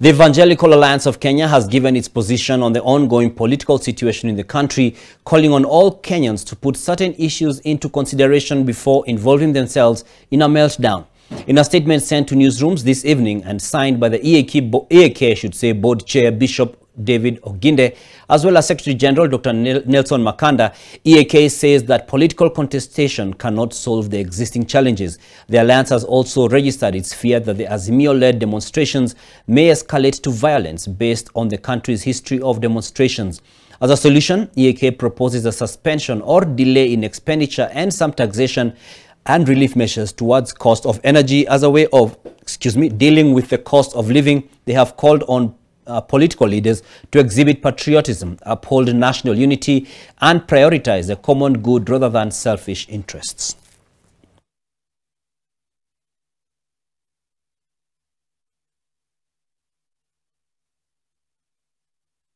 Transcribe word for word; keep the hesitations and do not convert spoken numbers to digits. The Evangelical Alliance of Kenya has given its position on the ongoing political situation in the country, calling on all Kenyans to put certain issues into consideration before involving themselves in a meltdown. In a statement sent to newsrooms this evening and signed by the E A K, bo E A K I should say, board chair Bishop David Oginde, as well as Secretary General Doctor Nelson Makanda, E A K says that political contestation cannot solve the existing challenges. The alliance has also registered its fear that the Azimio-led demonstrations may escalate to violence based on the country's history of demonstrations. As a solution, E A K proposes a suspension or delay in expenditure and some taxation and relief measures towards cost of energy as a way of, excuse me, dealing with the cost of living. They have called on Uh, political leaders to exhibit patriotism, uphold national unity, and prioritize the common good rather than selfish interests.